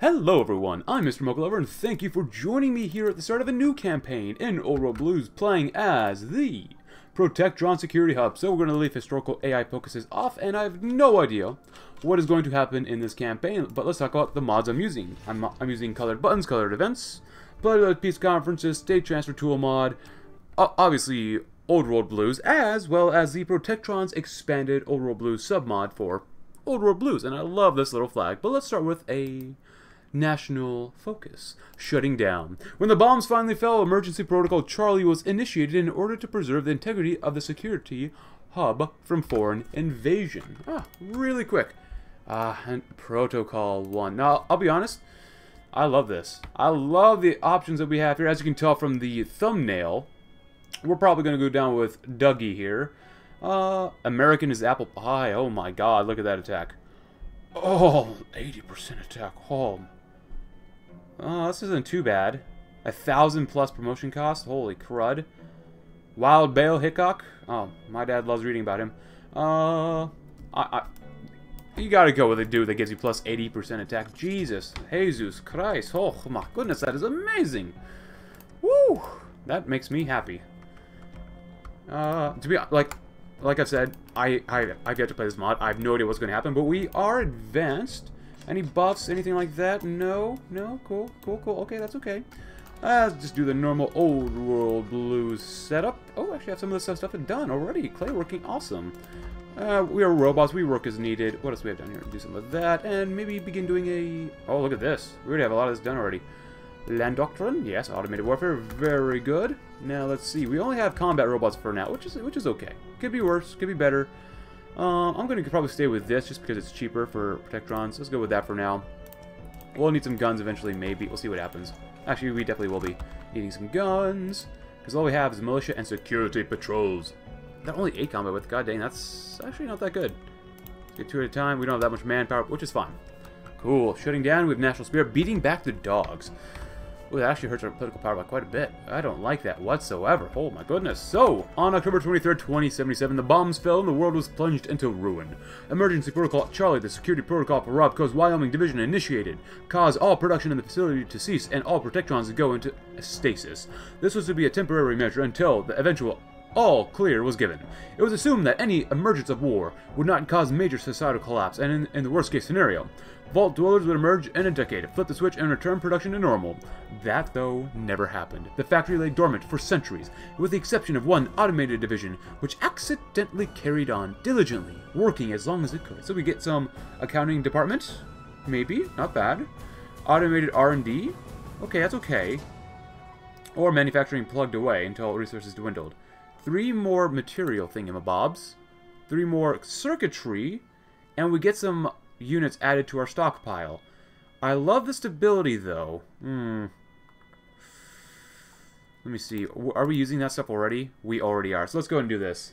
Hello everyone, I'm Mr. Mochalover, and thank you for joining me here at the start of a new campaign in Old World Blues, playing as the Protectron Security Hub. So we're going to leave historical AI focuses off, and I have no idea what is going to happen in this campaign, but let's talk about the mods I'm using. I'm using colored buttons, colored events, blood peace conferences, state transfer tool mod, obviously Old World Blues, as well as the Protectron's expanded Old World Blues submod for Old World Blues, and I love this little flag. But let's start with a national focus: shutting down. When the bombs finally fell, emergency protocol Charlie was initiated in order to preserve the integrity of the security hub from foreign invasion. Really quick. And protocol 1. Now, I'll be honest, I love this. I love the options that we have here. As you can tell from the thumbnail, we're probably going to go down with Dougie here. American is apple pie. Oh my god, look at that attack. Oh, 80% attack. Oh. Oh, this isn't too bad. 1,000+ promotion cost. Holy crud. Wild Bill Hickok. Oh, my dad loves reading about him. You gotta go with a dude that gives you plus 80% attack. Jesus. Jesus Christ. Oh my goodness, that is amazing. Woo! That makes me happy. To be like I've said, I've yet to play this mod. I have no idea what's going to happen, but we are advanced. Any buffs, anything like that? No, cool. Okay, that's okay. Let's just do the normal Old World Blues setup. Oh, actually, I have some of this stuff done already. Clay working, awesome. We are robots. We work as needed. What else do we have down here? Do some of that, and maybe begin doing a... Oh, look at this. We already have a lot of this done already. Land Doctrine, yes, automated warfare, very good. Now let's see, we only have combat robots for now, which is okay. Could be worse, could be better. I'm going to probably stay with this just because it's cheaper for Protectrons. Let's go with that for now. We'll need some guns eventually, maybe. We'll see what happens. Actually, we definitely will be needing some guns, because all we have is militia and security patrols. That only 8 combat with, god dang, that's actually not that good. Let's get 2 at a time, we don't have that much manpower, which is fine. Cool, shutting down, we have National Spirit, beating back the dogs. Ooh, that actually hurts our political power by quite a bit. I don't like that whatsoever. Oh my goodness. So, on October 23rd, 2077, the bombs fell and the world was plunged into ruin. Emergency Protocol Charlie, the security protocol for Robco's Wyoming division, initiated. Cause all production in the facility to cease and all Protectrons to go into stasis. This was to be a temporary measure until the eventual all clear was given. It was assumed that any emergence of war would not cause major societal collapse, and in the worst case scenario, vault dwellers would emerge in a decade, flip the switch, and return production to normal. That, though, never happened. The factory lay dormant for centuries, with the exception of one automated division, which accidentally carried on diligently, working as long as it could. So we get some accounting department? Maybe, not bad. Automated R&D? Okay, that's okay. Or manufacturing plugged away until resources dwindled. 3 more material thingamabobs, 3 more circuitry, and we get some units added to our stockpile. I love the stability, though. Let me see. Are we using that stuff already? We already are. So let's go ahead and do this.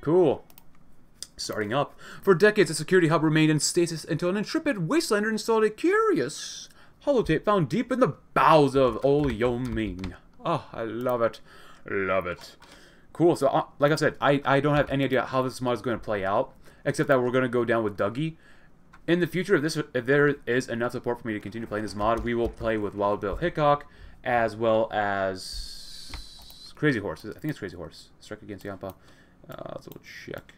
Cool. Starting up. For decades, the security hub remained in stasis until an intrepid wastelander installed a curious holotape found deep in the bowels of old Wyoming. Oh, I love it. Love it. Cool. So, like I said, I don't have any idea how this mod is going to play out, except that we're going to go down with Dougie. In the future, if there is enough support for me to continue playing this mod, we will play with Wild Bill Hickok, as well as Crazy Horse. I think it's Crazy Horse. Strike against Yampa. Let's double check.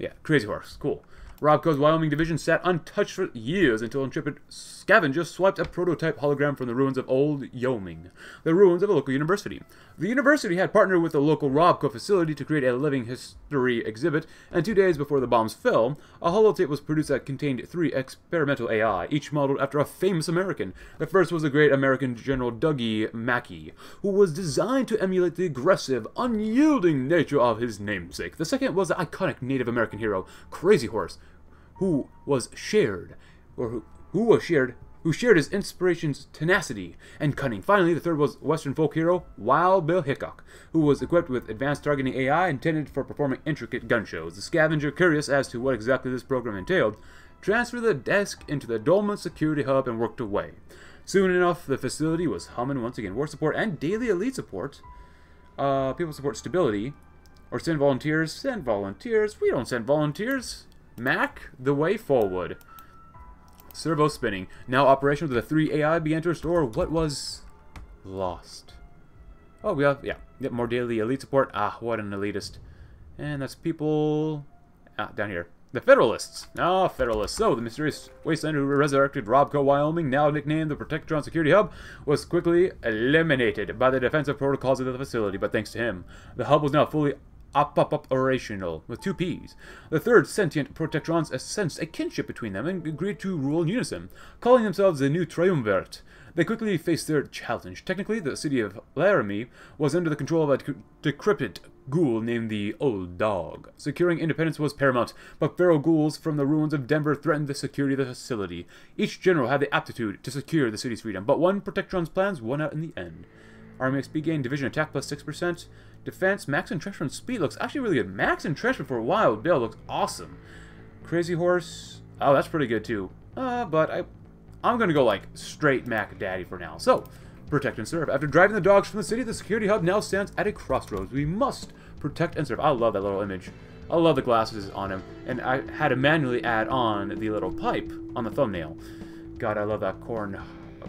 Yeah, Crazy Horse. Cool. Robco's Wyoming division sat untouched for years until intrepid scavenger swiped a prototype hologram from the ruins of Old Wyoming, the ruins of a local university. The university had partnered with the local Robco facility to create a living history exhibit, and 2 days before the bombs fell, a holotape was produced that contained 3 experimental AI, each modeled after a famous American. The first was the great American General Dougie Mackey, who was designed to emulate the aggressive, unyielding nature of his namesake. The second was the iconic Native American hero, Crazy Horse, who shared his inspiration's tenacity and cunning. Finally, the third was Western folk hero Wild Bill Hickok, who was equipped with advanced targeting AI intended for performing intricate gun shows. The scavenger, curious as to what exactly this program entailed, transferred the desk into the dormant security hub and worked away. Soon enough, the facility was humming once again. War support and daily elite support. People support stability. Or send volunteers. Send volunteers. We don't send volunteers. Mac, the way forward. Servo spinning. Now operational, the 3 AI began to restore what was lost. Oh, we have, yeah, get more daily elite support. Ah, what an elitist. And that's people down here. The Federalists. Ah, oh, Federalists. So, the mysterious wastelander who resurrected Robco, Wyoming, now nicknamed the Protectron Security Hub, was quickly eliminated by the defensive protocols of the facility, but thanks to him, the hub was now fully operational, with 2 Ps. The third sentient Protectrons sensed a kinship between them and agreed to rule in unison, calling themselves the new Triumvirate. They quickly faced their challenge. Technically, the city of Laramie was under the control of a decrepit ghoul named the Old Dog. Securing independence was paramount, but feral ghouls from the ruins of Denver threatened the security of the facility. Each general had the aptitude to secure the city's freedom, but one Protectron's plans won out in the end. Army XP gain, division attack plus 6%, defense, max entrenchment speed looks actually really good. Max entrenchment for Wild Bill looks awesome. Crazy Horse, oh that's pretty good too. But I'm gonna go like straight Mac Daddy for now. So, protect and serve. After driving the dogs from the city, the security hub now stands at a crossroads. We must protect and serve. I love that little image. I love the glasses on him. And I had to manually add on the little pipe on the thumbnail. God, I love that corn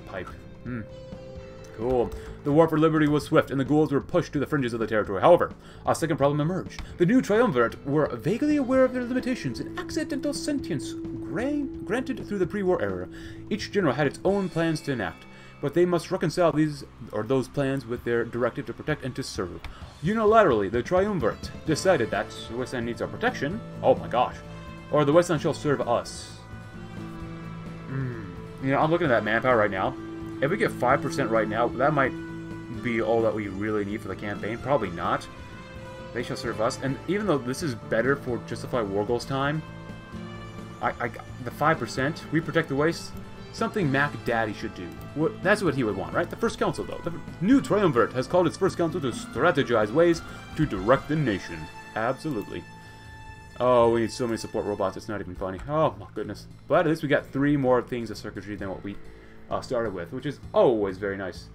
pipe. Mm. Cool. The war for liberty was swift, and the ghouls were pushed to the fringes of the territory. However, a second problem emerged. The new triumvirate were vaguely aware of their limitations and accidental sentience granted through the pre-war era. Each general had its own plans to enact, but they must reconcile these or those plans with their directive to protect and to serve. Unilaterally, the triumvirate decided that the Westland needs our protection. Oh my gosh. Or the Westland shall serve us. You know, I'm looking at that manpower right now. If we get 5% right now, that might be all that we really need for the campaign. Probably not. They shall serve us. And even though this is better for Justify War Goals time, the 5%, we protect the waste, something Mac Daddy should do. That's what he would want, right? The First Council, though. The new Triumvirate has called its First Council to strategize ways to direct the nation. Absolutely. Oh, we need so many support robots, it's not even funny. Oh, my goodness. But at least we got 3 more things of circuitry than what we... started with, which is always very nice.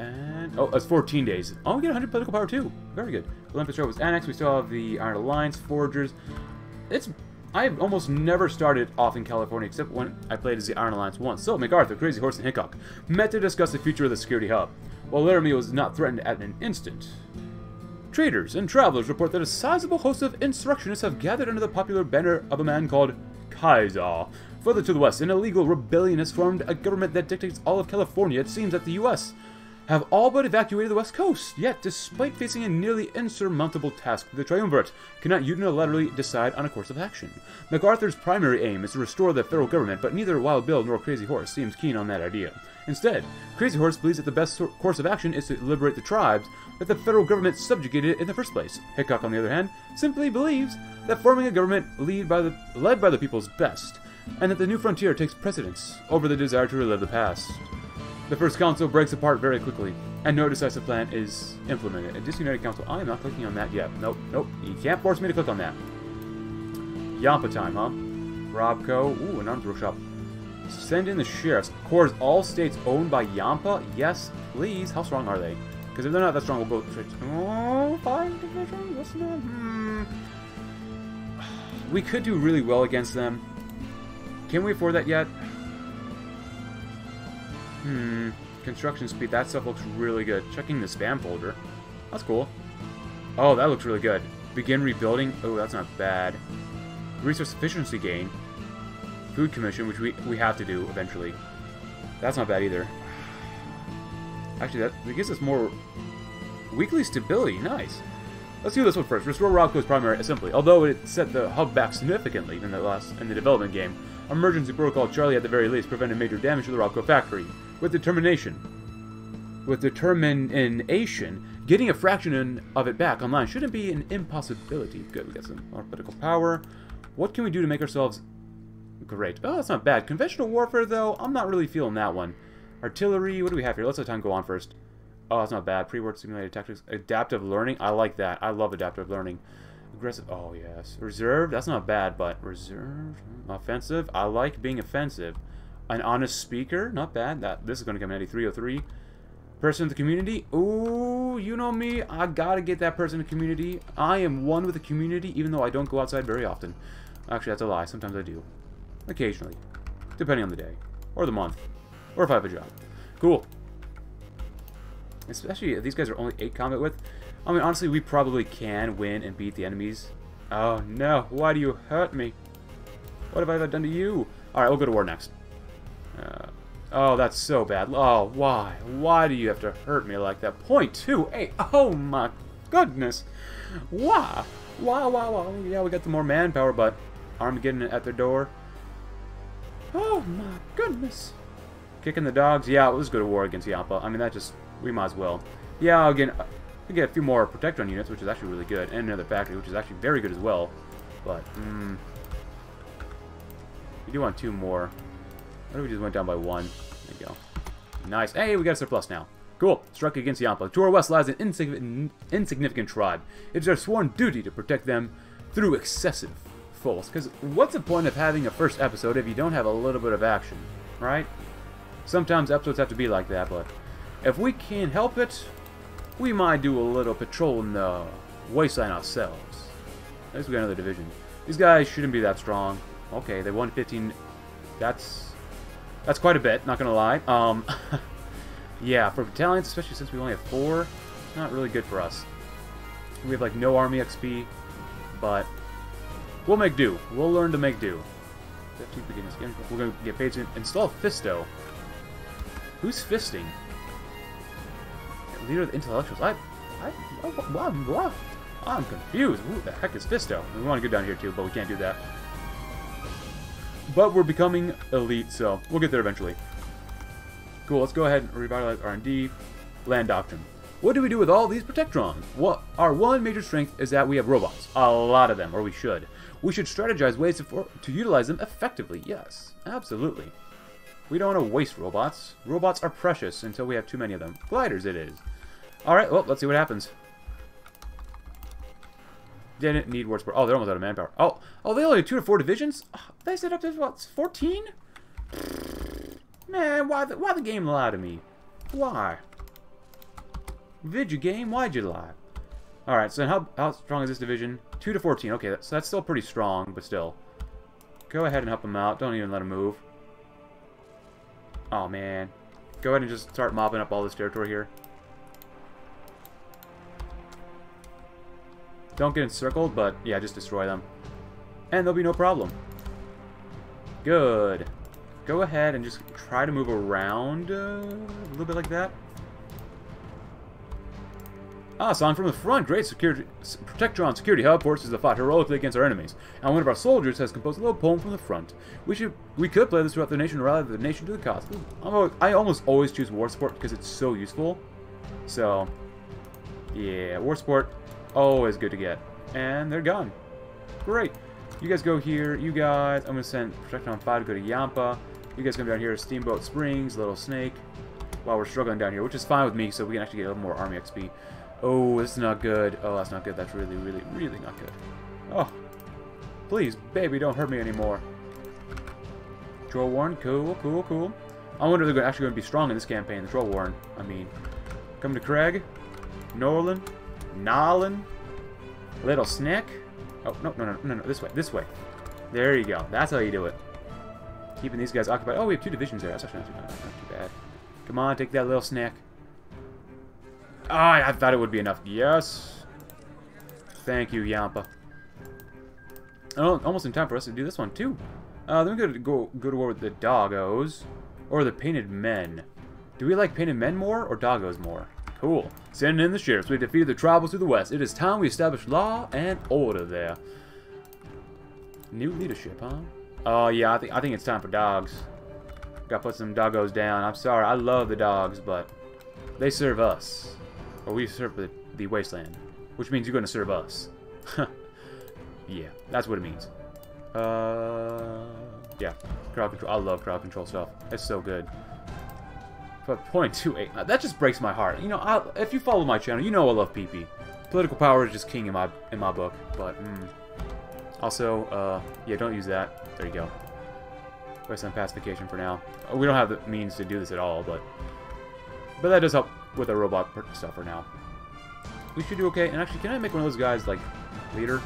And oh, that's 14 days. Oh, we get 100 political power too. Very good. Olympus Road was annexed. We still have the Iron Alliance, Forgers. I've almost never started off in California except when I played as the Iron Alliance once. So MacArthur, Crazy Horse, and Hickok met to discuss the future of the security hub. While Laramie was not threatened at an instant. Traders and travelers report that a sizable host of insurrectionists have gathered under the popular banner of a man called Kaiser. Further to the west, an illegal rebellion has formed a government that dictates all of California. It seems that the U.S. have all but evacuated the west coast. Yet, despite facing a nearly insurmountable task, the Triumvirate cannot unilaterally decide on a course of action. MacArthur's primary aim is to restore the federal government, but neither Wild Bill nor Crazy Horse seems keen on that idea. Instead, Crazy Horse believes that the best course of action is to liberate the tribes that the federal government subjugated in the first place. Hickok, on the other hand, simply believes that forming a government led by the people's best, and that the new frontier takes precedence over the desire to relive the past. The First Council breaks apart very quickly, and no decisive plan is implemented. A disunited council. I am not clicking on that yet. Nope, nope. You can't force me to click on that. Yampa time, huh? Robco. Ooh, an arms workshop. Send in the sheriffs. Cores all states owned by Yampa? Yes, please. How strong are they? Because if they're not that strong, we'll go... Oh, 5 division? What's that? We could do really well against them. Can we afford that yet? Construction speed. That stuff looks really good. Checking the spam folder. That's cool. Oh, that looks really good. Begin rebuilding. Oh, that's not bad. Resource efficiency gain. Food commission, which we have to do eventually. That's not bad either. Actually, that gives us more weekly stability. Nice. Let's do this one first. Restore Robco's primary assembly. Although it set the hub back significantly in the development game, emergency protocol Charlie at the very least prevented major damage to the Robco factory. With determination, getting a fraction of it back online shouldn't be an impossibility. Good, we got some more political power. What can we do to make ourselves great? Oh, that's not bad. Conventional warfare, though, I'm not really feeling that one. Artillery, what do we have here? Let's let time go on first. Oh, that's not bad. Pre-war simulated tactics. Adaptive learning, I like that. I love adaptive learning. Aggressive, oh yes. Reserve, that's not bad, but reserve. Offensive, I like being offensive. An honest speaker, not bad. This is going to come in handy. 303. Person in the community? Ooh, you know me. I gotta get that person in the community. I am one with the community, even though I don't go outside very often. Actually, that's a lie. Sometimes I do. Occasionally. Depending on the day. Or the month. Or if I have a job. Cool. Especially if these guys are only 8 combat width. I mean, honestly, we probably can win and beat the enemies. Oh, no. Why do you hurt me? What have I done to you? Alright, we'll go to war next. Oh, that's so bad. Oh, why? Why do you have to hurt me like that? 0.28. Oh, my goodness. Why? Why? Yeah, we got the more manpower, but Armageddon at their door. Oh, my goodness. Kicking the dogs. Yeah, let's go to war against Yampa. I mean, that just... We might as well. Yeah, again, we get a few more Protectron units, which is actually really good. And another factory, which is actually very good as well. But, we do want 2 more. What if we just went down by 1? There you go. Nice. Hey, we got a surplus now. Cool. Struck against Yampa. To our west lies an insignificant tribe. It is our sworn duty to protect them through excessive force. Because what's the point of having a first episode if you don't have a little bit of action, right? Sometimes episodes have to be like that, but if we can't help it, we might do a little patrol in the wasteland ourselves. At least we got another division. These guys shouldn't be that strong. Okay, they won 15. That's quite a bit, not gonna lie. Yeah, for battalions, especially since we only have 4, not really good for us. We have like no army XP, but we'll make do. We'll learn to make do. We're gonna get paid to install Fisto. Who's fisting? Leader of the intellectuals. I'm confused. Who the heck is Fisto? We want to go down here too, but we can't do that. But we're becoming elite, so we'll get there eventually. Cool, let's go ahead and revitalize R&D. Land Doctrine. What do we do with all these Protectrons? Well, our one major strength is that we have robots. A lot of them, or we should. We should strategize ways to utilize them effectively. Yes, absolutely. We don't want to waste robots. Robots are precious until we have too many of them. Gliders it is. Alright, well, let's see what happens. Didn't need war support. Oh, they're almost out of manpower. Oh, they only have 2 to 4 divisions? Oh, they set up to, what, 14? Man, why the game lie to me? Why? Did you game? Why'd you lie? Alright, so how strong is this division? 2 to 14. Okay, so that's still pretty strong, but still. Go ahead and help them out. Don't even let them move. Oh, man. Go ahead and just start mopping up all this territory here. Don't get encircled, but yeah, just destroy them. And there'll be no problem. Good. Go ahead and just try to move around a little bit like that. Ah, sign from the front. Great security. Protectron Security Hub forces the fight heroically against our enemies. And one of our soldiers has composed a little poem from the front. We could play this throughout the nation to rally the nation to the cause. I almost always choose war support because it's so useful. So, yeah, war support, always good to get. And they're gone. Great. You guys go here. You guys, I'm going to send Protectron 5 to go to Yampa. You guys come down here to Steamboat Springs, Little Snake. While we're struggling down here, which is fine with me, so we can actually get a little more army XP. Oh, this is not good. Oh, that's not good. That's really, really, really not good. Oh. Please, baby, don't hurt me anymore. Troll Warren. Cool, cool, cool. I wonder if they're actually going to be strong in this campaign, the Troll Warren. I mean, come to Craig. Norlin. Norlin. Little Snake. Oh, no. This way. There you go. That's how you do it. Keeping these guys occupied. Oh, we have 2 divisions there. That's actually not too bad. Come on, take that, Little Snake. Oh, I thought it would be enough. Yes. Thank you, Yampa. Oh, almost in time for us to do this one, too. Then we go to war with the doggos. Or the painted men. Do we like painted men more or doggos more? Cool. Send in the sheriffs. We defeated the tribals to the west. It is time we establish law and order there. New leadership, huh? Oh, yeah. I think it's time for dogs. Gotta put some doggos down. I'm sorry. I love the dogs, but they serve us. Or we serve the wasteland, which means you're going to serve us. Yeah, that's what it means. Yeah, crowd control. I love crowd control stuff. It's so good. But 0.28, that just breaks my heart. You know, if you follow my channel, you know I love PP. Political power is just king in my book. But also, yeah, don't use that. There you go. Wasteland pacification for now. We don't have the means to do this at all, but that does help with our robot stuff for now. We should do okay. And actually, can I make one of those guys, like, leader?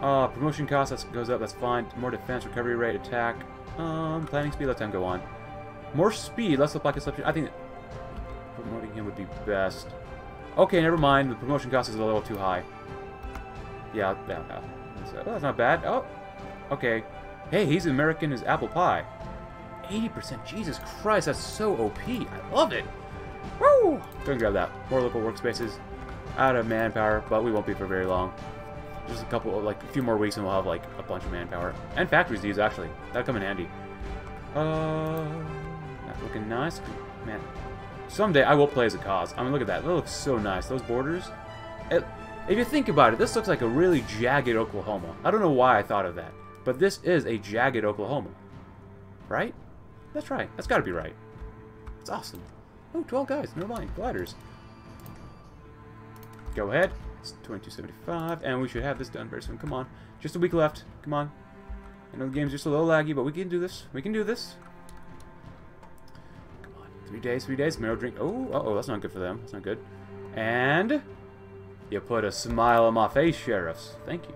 Promotion cost, that goes up, that's fine. More defense, recovery rate, attack. Planning speed, let time go on. More speed, less supply consumption. I think promoting him would be best. Okay, never mind. The promotion cost is a little too high. Yeah, that's not bad. Oh, okay. Hey, he's American as apple pie. 80%, Jesus Christ, that's so OP. I love it. Woo! Go and grab that. More local workspaces. Out of manpower, but we won't be for very long. Just a couple, like a few more weeks, and we'll have like a bunch of manpower and factories to use. Actually, that'll come in handy. Not looking nice, man. Someday I will play as a cause. I mean, look at that. That looks so nice. Those borders. It, if you think about it, this looks like a really jagged Oklahoma. I don't know why I thought of that, but this is a jagged Oklahoma, right? That's right. That's got to be right. It's awesome. Oh, 12 guys. Never mind. Gliders. Go ahead. 2275, and we should have this done very soon. Come on, just a week left. Come on. I know the game's just a little laggy, but we can do this. We can do this. Come on, 3 days. No drink. Oh, uh oh, that's not good for them. That's not good. And you put a smile on my face, sheriffs. Thank you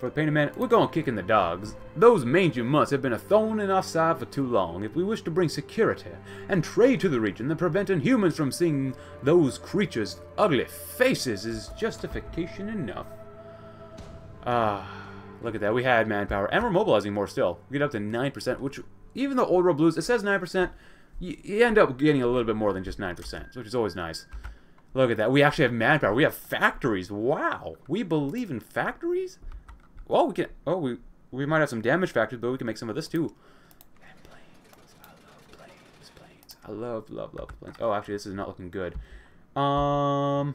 for the pain of man. We're going kicking the dogs. Those mangy months have been a thorn in our side for too long. If we wish to bring security and trade to the region, then preventing humans from seeing those creatures' ugly faces is justification enough. Look at that. We had manpower, and we're mobilizing more still. We get up to 9%, which, even though Old World Blues, it says 9%, you end up getting a little bit more than just 9%, which is always nice. Look at that. We actually have manpower. We have factories. Wow. We believe in factories? Well, we can. Oh, we might have some damage factors, but we can make some of this too. And planes, I love planes, I love planes. Oh, actually, this is not looking good. I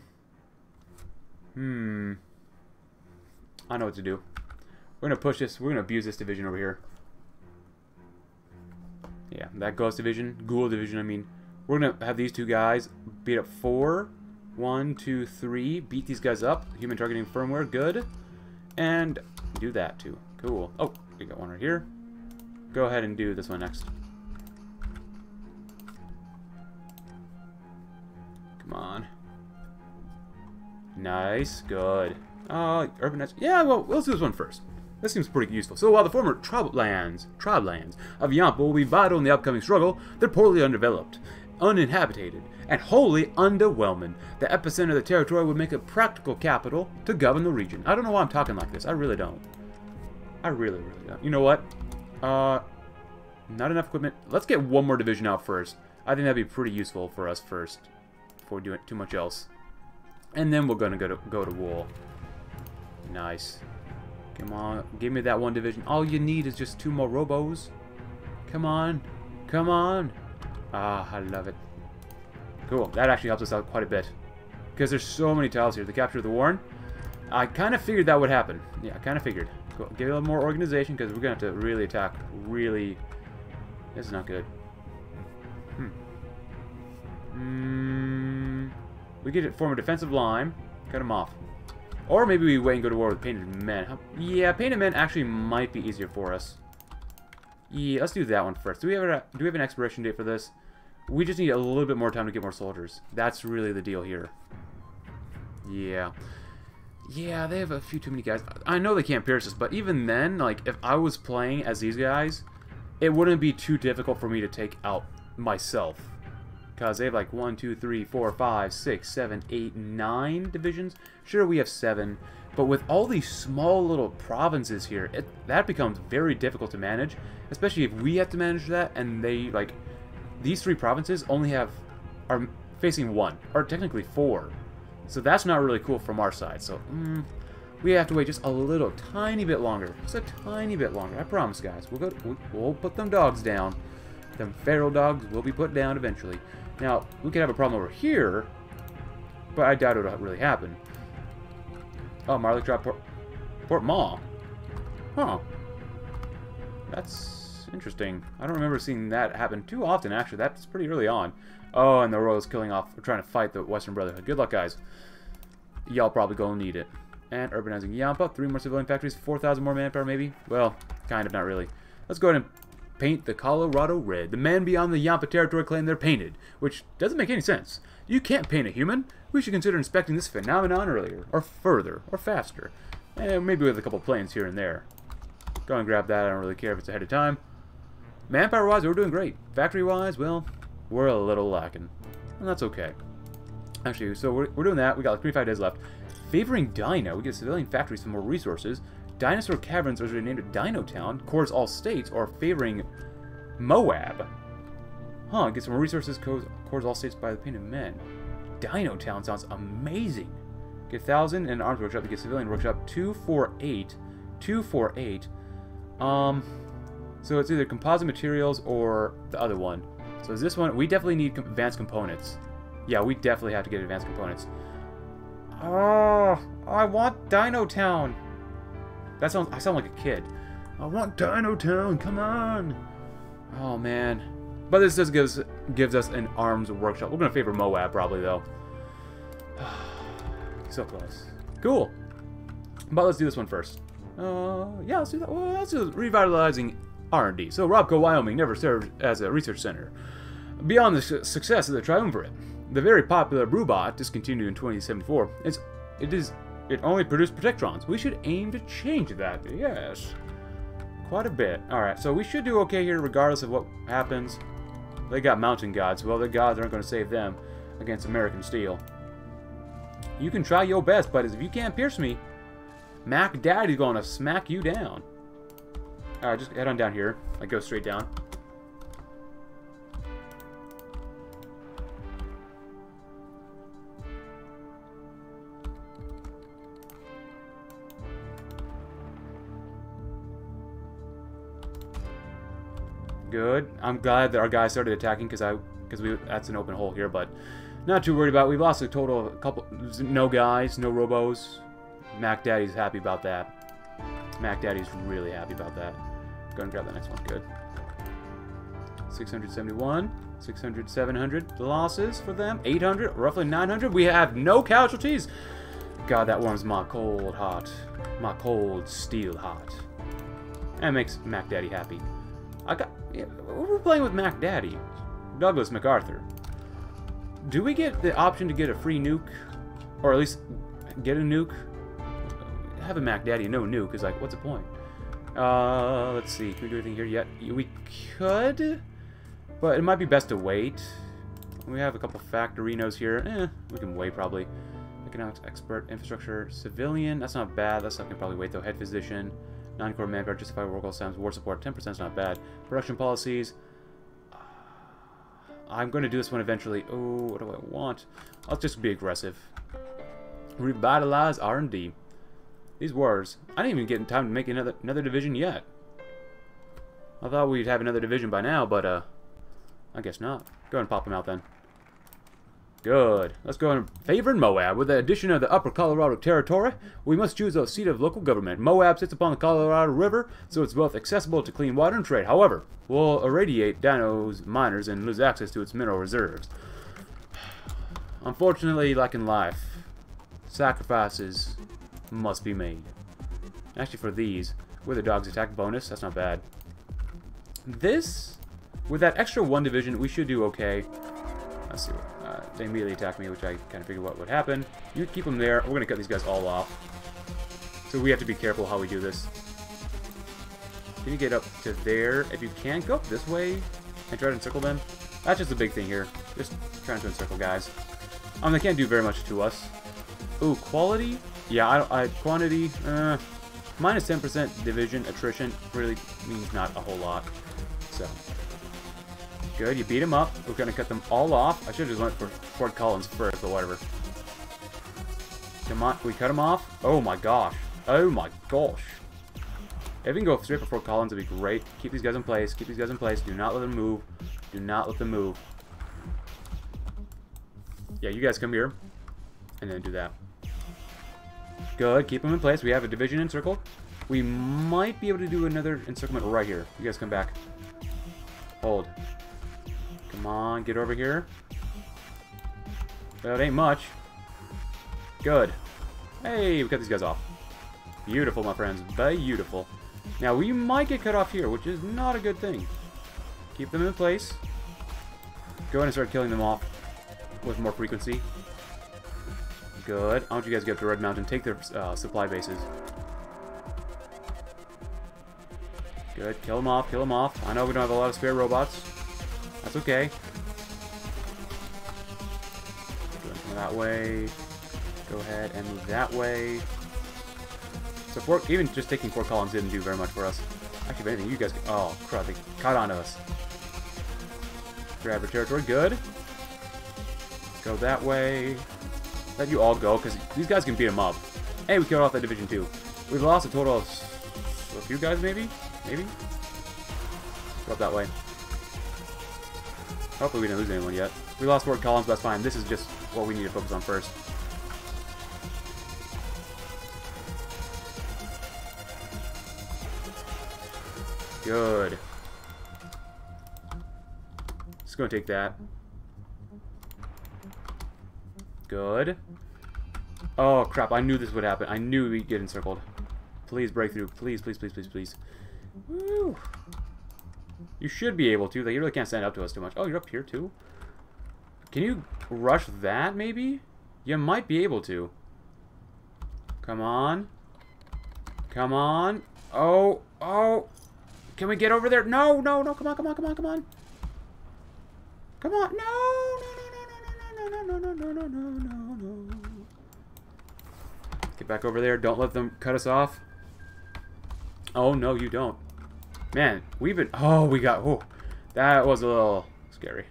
know what to do. We're gonna push this. We're gonna abuse this division over here. Yeah, that ghost division, ghoul division. I mean, we're gonna have these two guys beat up 4, 1, 2, 3. Beat these guys up. Human targeting firmware, good. And do that too. Cool. Oh, we got one right here. Go ahead and do this one next. Come on. Nice. Good. Urbanize. Yeah, well, let's do this one first. This seems pretty useful. So while the former tribe lands of Yampa will be vital in the upcoming struggle, they're poorly undeveloped, uninhabited, and wholly underwhelming. The epicenter of the territory would make a practical capital to govern the region. I don't know why I'm talking like this. I really don't. I really, really don't. You know what? Not enough equipment. Let's get one more division out first. I think that'd be pretty useful for us first, before doing too much else. And then we're gonna go to war. Nice. Come on, give me that one division. All you need is just 2 more robos. Come on, come on. Ah, I love it. Cool. That actually helps us out quite a bit. Because there's so many tiles here. The capture of the Warren. I kind of figured that would happen. Yeah, I kind of figured. Cool. Give it a little more organization because we're going to have to really attack. Really. This is not good. We could form a defensive line. Cut him off. Or maybe we wait and go to war with Painted Men. Yeah, Painted Men actually might be easier for us. Yeah, let's do that one first. Do we have an expiration date for this? We just need a little bit more time to get more soldiers. That's really the deal here. Yeah. Yeah, they have a few too many guys. I know they can't pierce us, but even then, like, if I was playing as these guys, it wouldn't be too difficult for me to take out myself. Because they have, like, 1, 2, 3, 4, 5, 6, 7, 8, 9 divisions. Sure, we have 7. But with all these small little provinces here, that becomes very difficult to manage. Especially if we have to manage that, and they, like... These 3 provinces only are facing 1, or technically 4. So that's not really cool from our side. So we have to wait just a little tiny bit longer. Just a tiny bit longer. I promise, guys. We'll put them dogs down. Them feral dogs will be put down eventually. Now, we could have a problem over here, but I doubt it'll really happen. Oh, Marlick dropped Port Maw. Huh. That's... interesting. I don't remember seeing that happen too often, actually. That's pretty early on. Oh, and the Royals killing off. We're trying to fight the Western Brotherhood. Good luck, guys. Y'all probably gonna need it. And urbanizing Yampa. 3 more civilian factories. 4,000 more manpower, maybe? Well, kind of, not really. Let's go ahead and paint the Colorado red. The man beyond the Yampa territory claimed they're painted, which doesn't make any sense. You can't paint a human. We should consider inspecting this phenomenon earlier, or further, or faster. And maybe with a couple planes here and there. Go and grab that, I don't really care if it's ahead of time. Manpower-wise, we're doing great. Factory-wise, well, we're a little lacking. And that's okay. Actually, so we're doing that. We got like 3 to 5 days left. Favoring Dino, we get civilian factories for more resources. Dinosaur Caverns are renamed Dino Town. Cores all states are favoring Moab. Huh, get some more resources. Cores all states by the painted men. Dino Town sounds amazing. Get 1,000 and an arms workshop. You get civilian workshop 248. 248. So it's either composite materials or the other one. So is this one? We definitely need advanced components. Yeah, we definitely have to get advanced components. Oh, I want Dino Town. That sounds. I sound like a kid. I want Dino Town. Come on. Oh man. But this just gives us an arms workshop. We're gonna favor Moab probably though. So close. Cool. But let's do this one first. Yeah, let's do that. Well, that's just revitalizing R&D. So Robco, Wyoming, never served as a research center. Beyond the success of the triumvirate, the very popular BrewBot, discontinued in 2074, it only produced Protectrons. We should aim to change that. Yes, quite a bit. All right, so we should do okay here, regardless of what happens. They got mountain gods. Well, the gods aren't going to save them against American steel. You can try your best, but if you can't pierce me, Mac Daddy's going to smack you down. All right, just head on down here. Like, go straight down. Good. I'm glad that our guys started attacking because that's an open hole here, but not too worried about it. We've lost a total of a couple. No guys, no robos. Mac Daddy's happy about that. Mac Daddy's really happy about that. Go and grab the next one. Good. 671, 600, 700 losses for them. 800, roughly 900. We have no casualties. God, that warms my cold hot. My cold steel hot. That makes Mac Daddy happy. Yeah, we're playing with Mac Daddy. Douglas MacArthur. Do we get the option to get a free nuke? Or at least get a nuke? Having Mac Daddy no nuke is like, what's the point? Let's see, can we do anything here yet? We could, but it might be best to wait. We have a couple factorinos here. We can wait probably. Economics expert, infrastructure, civilian. That's not bad. That's something probably wait though. Head physician, non-core manpower, justify work all times, war support, 10% is not bad. Production policies. I'm going to do this one eventually. Oh, what do I want? I'll just be aggressive. Revitalize R&D. These wars. I didn't even get in time to make another division yet. I thought we'd have another division by now, but I guess not. Go ahead and pop them out then. Good. Let's go and favor Moab. With the addition of the upper Colorado territory, we must choose a seat of local government. Moab sits upon the Colorado River, so it's both accessible to clean water and trade. However, we'll irradiate Dino's miners and lose access to its mineral reserves. Unfortunately, like in life, sacrifices must be made. Actually, for these, with a dog's attack bonus, that's not bad. This, with that extra one division, we should do okay. Let's see. They immediately attack me, which I kind of figured what would happen. You keep them there. We're going to cut these guys all off. So we have to be careful how we do this. Can you get up to there? If you can, go up this way and try to encircle them. That's just the big thing here. Just trying to encircle guys. They can't do very much to us. Ooh, quality? Yeah, quantity, minus 10% division attrition really means not a whole lot. So, good, you beat them up. We're going to cut them all off. I should have just went for Fort Collins first, but whatever. Come on, we cut them off. Oh my gosh. Oh my gosh. If we can go straight for Fort Collins, it'd be great. Keep these guys in place. Keep these guys in place. Do not let them move. Do not let them move. Yeah, you guys come here. And then do that. Good, keep them in place. We have a division encircled. We might be able to do another encirclement right here. You guys come back. Hold. Come on, get over here. That ain't much. Good. Hey, we cut these guys off. Beautiful, my friends. Beautiful. Now, we might get cut off here, which is not a good thing. Keep them in place. Go ahead and start killing them off with more frequency. Good. I want you guys to get up to Red Mountain. Take their supply bases. Good. Kill them off. Kill them off. I know we don't have a lot of spare robots. That's okay. Go ahead, that way. Go ahead and move that way. So even just taking Fort Collins didn't do very much for us. Actually, if anything, you guys... Oh, crap. They caught on to us. Grab your territory. Good. Go that way. Let you all go, because these guys can beat them up. Hey, we killed off that division, too. We've lost a total of a few guys, maybe? Maybe? Go up that way. Hopefully we didn't lose anyone yet. We lost Fort Collins, but that's fine. This is just what we need to focus on first. Good. Just gonna take that. Good. Oh, crap. I knew this would happen. I knew we'd get encircled. Please break through. Please, please, please, please, please. Woo. You should be able to. Like, you really can't stand up to us too much. Oh, you're up here, too? Can you rush that, maybe? You might be able to. Come on. Come on. Oh, oh. Can we get over there? No, no, no. Come on, come on, come on, come on. Come on. No, no, no. No. Get back over there. Don't let them cut us off. Oh, no, you don't. Man, we've been... Oh, we got... Oh, that was a little scary.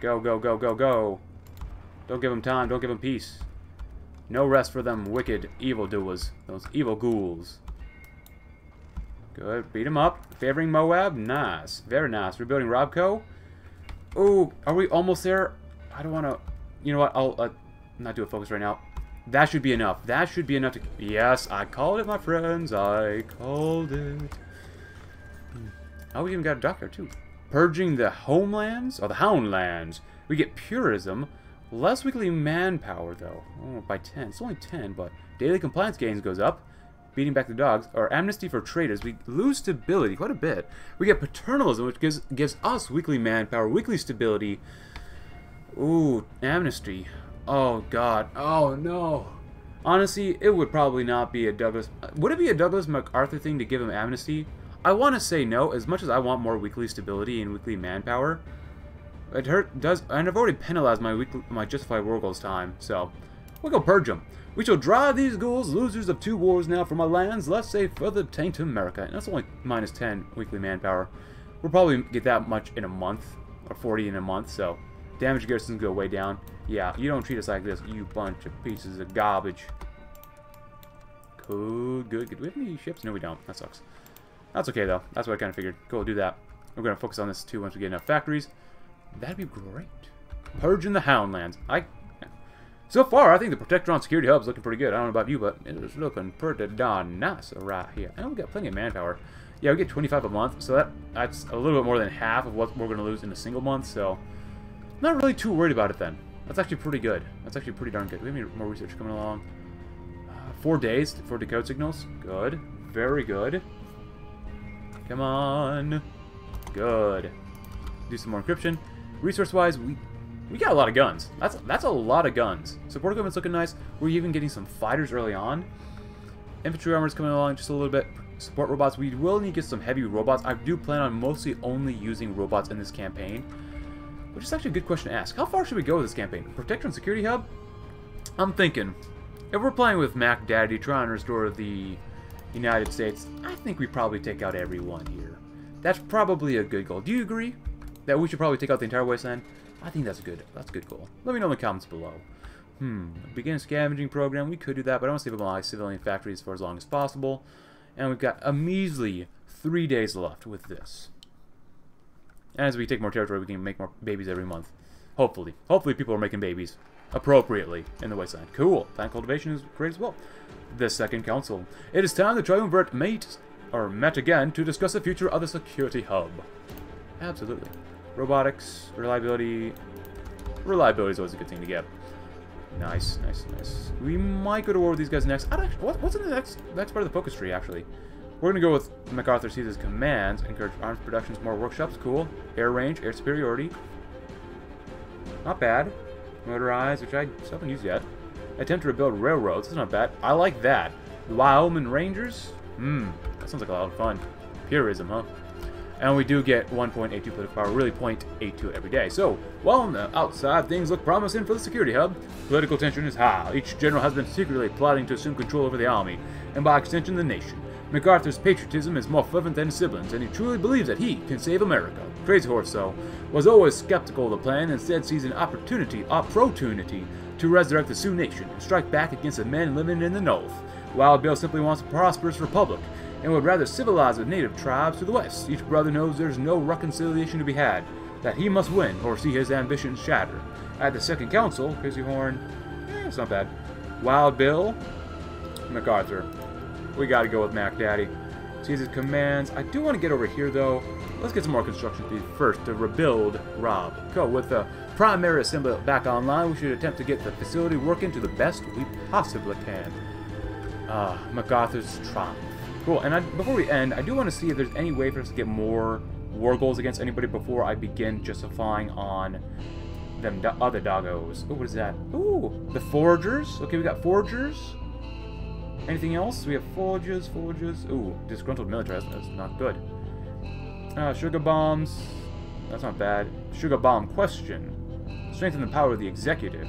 Go, go, go, go, go. Don't give them time. Don't give them peace. No rest for them wicked evildoers. Those evil ghouls. Good. Beat them up. Favoring Moab. Nice. Very nice. Rebuilding Robco. Oh, are we almost there? I don't want to... You know what? I'll not do a focus right now. That should be enough. That should be enough to... Yes, I called it, my friends. I called it. Oh, we even got a doctor, too. Purging the homelands? Or the houndlands. We get purism. Less weekly manpower, though. Oh, by 10. It's only 10, but... Daily compliance gains goes up. Beating back the dogs. Or amnesty for traitors. We lose stability quite a bit. We get paternalism, which gives us weekly manpower, weekly stability... Ooh, amnesty. Oh, God. Oh, no. Honestly, it would probably not be a Douglas... Would it be a Douglas MacArthur thing to give him amnesty? I want to say no, as much as I want more weekly stability and weekly manpower. It does... And I've already penalized my justified war goals time, so... We'll go purge them. We shall drive these ghouls, losers of two wars now, from our lands, lest they further taint America. And that's only minus 10 weekly manpower. We'll probably get that much in a month, or 40 in a month, so... Damage garrisons go way down. Yeah, you don't treat us like this, you bunch of pieces of garbage. Cool, good, good. Do we have any ships? No, we don't. That sucks. That's okay, though. That's what I kind of figured. Cool, do that. We're going to focus on this, too, once we get enough factories. That'd be great. Purging the Houndlands. So far, I think the Protectron Security Hub's looking pretty good. I don't know about you, but it's looking pretty darn nice right here. And we got plenty of manpower. Yeah, we get 25 a month, so that's a little bit more than half of what we're going to lose in a single month, so... Not really too worried about it then. That's actually pretty good. That's actually pretty darn good. We have more research coming along. 4 days for decode signals. Good. Very good. Come on. Good. Do some more encryption. Resource-wise, we got a lot of guns. That's a lot of guns. Support equipment's looking nice. We're even getting some fighters early on. Infantry armor's coming along just a little bit. Support robots. We will need to get some heavy robots. I do plan on mostly only using robots in this campaign. Which is actually a good question to ask. How far should we go with this campaign? Protectron Security Hub? I'm thinking, if we're playing with Mac Daddy trying to restore the United States, I think we probably take out everyone here. That's probably a good goal. Do you agree that we should probably take out the entire wasteland? I think that's a good goal. Let me know in the comments below. Begin a scavenging program. We could do that, but I want to save up my civilian factories for as long as possible. And we've got a measly 3 days left with this. And as we take more territory, we can make more babies every month. Hopefully. Hopefully people are making babies appropriately in the wasteland. Cool. Plant cultivation is great as well. The Second Council. It is time the Triumvirate met again to discuss the future of the Security Hub. Absolutely. Robotics, reliability. Reliability is always a good thing to get. Nice, nice, nice. We might go to war with these guys next. What's in the next part of the focus tree, actually? We're going to go with MacArthur sees his commands, encourage arms productions, more workshops, cool. Air range, air superiority. Not bad. Motorized, which I still haven't used yet. Attempt to rebuild railroads, that's not bad. I like that. Wyoming Rangers? That sounds like a lot of fun. Purism, huh? And we do get 1.82 political power, really 0.82 every day. So, while on the outside, things look promising for the security hub. Political tension is high. Each general has been secretly plotting to assume control over the army, and by extension, the nation. MacArthur's patriotism is more fervent than his siblings, and he truly believes that he can save America. Crazy Horse, though, was always skeptical of the plan and instead sees an opportunity to resurrect the Sioux Nation and strike back against the men living in the North. Wild Bill simply wants a prosperous republic, and would rather civilize the native tribes to the west. Each brother knows there's no reconciliation to be had, that he must win or see his ambitions shatter. At the Second Council, Crazy Horn, it's not bad. Wild Bill, MacArthur. We gotta go with Mac Daddy. Sees his commands. I do want to get over here though. Let's get some more construction fees first to rebuild Robco. With the primary assembly back online, we should attempt to get the facility working to the best we possibly can. MacArthur's triumph. Cool, and before we end, I do want to see if there's any way for us to get more war goals against anybody before I begin justifying on them other doggos. Ooh, what is that? Ooh, the foragers. Okay, we got foragers. Anything else? We have foragers. Ooh, disgruntled military. That's not good. Sugar bombs. That's not bad. Sugar bomb question. Strengthen the power of the executive.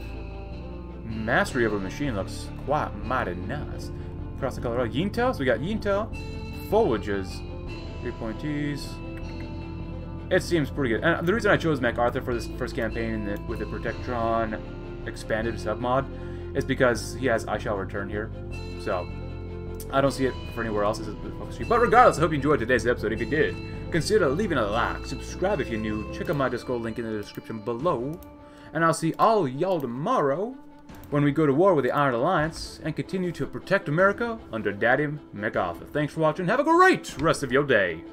Mastery over machine looks quite mighty nice. Across the Colorado. Yintel, so we got Yintel. Foragers. 3 pointies. It seems pretty good. And the reason I chose MacArthur for this first campaign with the Protectron expanded submod is because he has I Shall Return here. So, I don't see it for anywhere else. But regardless, I hope you enjoyed today's episode. If you did, consider leaving a like. Subscribe if you're new. Check out my Discord link in the description below. And I'll see all y'all tomorrow, when we go to war with the Iron Alliance and continue to protect America under Daddy MacArthur. Thanks for watching. Have a great rest of your day.